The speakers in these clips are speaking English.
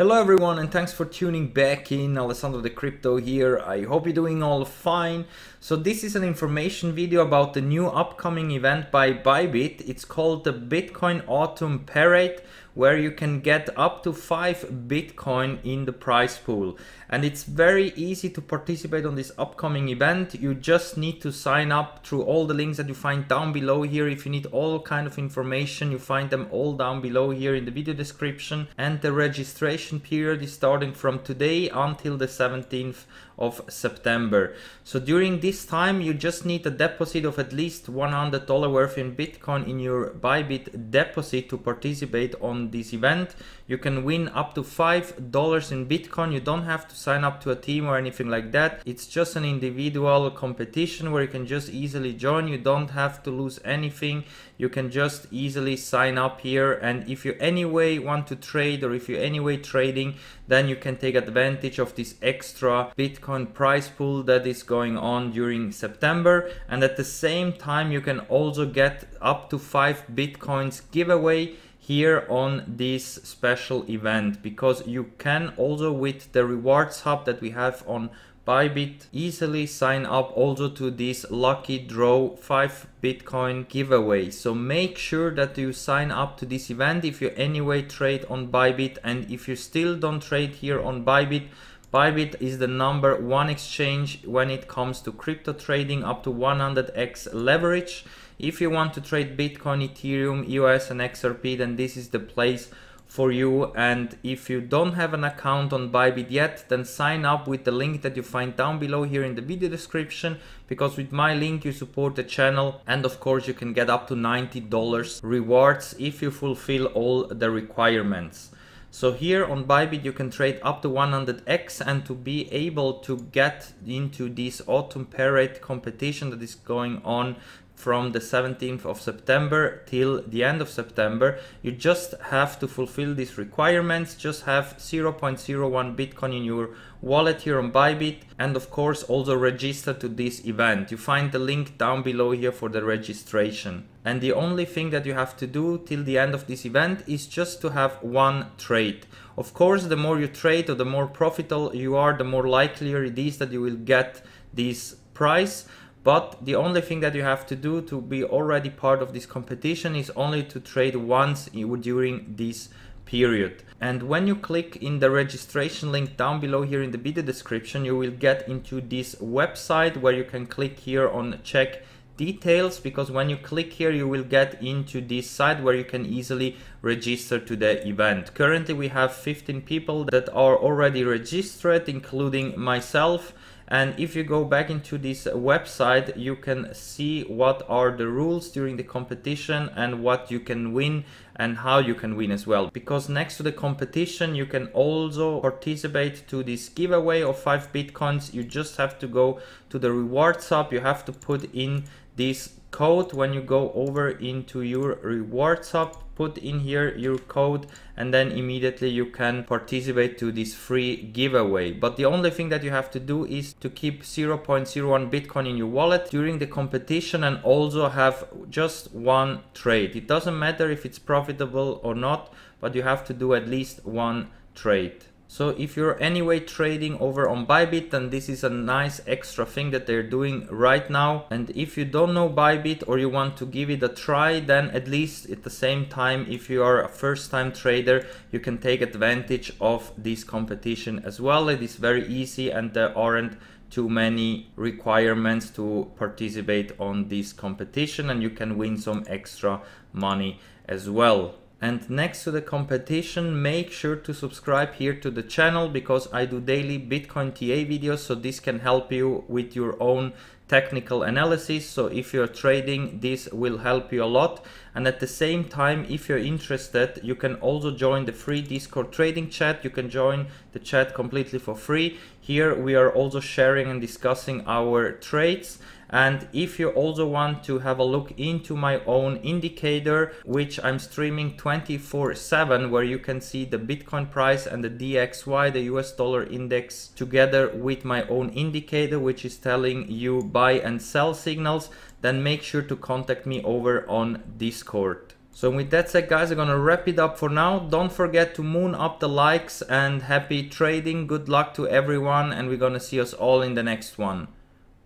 Hello everyone, and thanks for tuning back in. Alessandro De Crypto here. I hope you're doing all fine. So this is an information video about the new upcoming event by Bybit. It's called the Bitcoin Autumn Parade, where you can get up to 5 Bitcoin in the prize pool. And it's very easy to participate on this upcoming event. You just need to sign up through all the links that you find down below here. If you need all kind of information, you find them all down below here in the video description. And the registration period is starting from today until the 17th of September. So during this time, you just need a deposit of at least $100 worth in Bitcoin in your Bybit deposit to participate on this event. You can win up to $5 in Bitcoin. You don't have to sign up to a team or anything like that. It's just an individual competition where you can just easily join. You don't have to lose anything. You can just easily sign up here, and if you anyway want to trade, or if you anyway trading, then you can take advantage of this extra Bitcoin prize pool that is going on during September. And at the same time, you can also get up to 5 Bitcoins giveaway here on this special event, because you can also, with the rewards hub that we have on Bybit, easily sign up also to this lucky draw 5 Bitcoin giveaway. So make sure that you sign up to this event if you anyway trade on Bybit. And if you still don't trade here on Bybit, Bybit is the #1 exchange when it comes to crypto trading, up to 100x leverage. If you want to trade Bitcoin, Ethereum, EOS and XRP, then this is the place for you. And if you don't have an account on Bybit yet, then sign up with the link that you find down below here in the video description, because with my link you support the channel, and of course you can get up to $90 rewards if you fulfill all the requirements. So here on Bybit you can trade up to 100x, and to be able to get into this Autumn Parade competition that is going on from the 17th of September till the end of September, you just have to fulfill these requirements. Just have 0.01 Bitcoin in your wallet here on Bybit, and of course also register to this event. You find the link down below here for the registration. And the only thing that you have to do till the end of this event is just to have one trade. Of course, the more you trade or the more profitable you are, the more likelier it is that you will get this prize. But the only thing that you have to do to be already part of this competition is only to trade once during this period. And when you click in the registration link down below here in the video description, you will get into this website where you can click here on check details, because when you click here you will get into this site where you can easily register to the event. Currently we have 15 people that are already registered, including myself. And if you go back into this website, you can see what are the rules during the competition and what you can win and how you can win as well. Because next to the competition, you can also participate to this giveaway of 5 Bitcoins. You just have to go to the rewards hub. You have to put in this code. When you go over into your rewards hub, put in here your code, and then immediately you can participate to this free giveaway. But the only thing that you have to do is to keep 0.01 Bitcoin in your wallet during the competition, and also have just one trade. It doesn't matter if it's profitable or not, but you have to do at least one trade. So if you're anyway trading over on Bybit, then this is a nice extra thing that they're doing right now. And if you don't know Bybit or you want to give it a try, then at least at the same time, if you are a first-time trader, you can take advantage of this competition as well. It is very easy, and there aren't too many requirements to participate on this competition, and you can win some extra money as well. And next to the competition, make sure to subscribe here to the channel, because I do daily Bitcoin TA videos, so this can help you with your own technical analysis. So if you're trading, this will help you a lot. And at the same time, if you're interested, you can also join the free Discord trading chat. You can join the chat completely for free. Here we are also sharing and discussing our trades. And if you also want to have a look into my own indicator, which I'm streaming 24/7, where you can see the Bitcoin price and the DXY, the US dollar index, together with my own indicator, which is telling you buy and sell signals, then make sure to contact me over on Discord. So with that said, guys, I'm gonna wrap it up for now. Don't forget to moon up the likes, and happy trading. Good luck to everyone, and we're gonna see us all in the next one.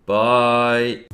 Bye.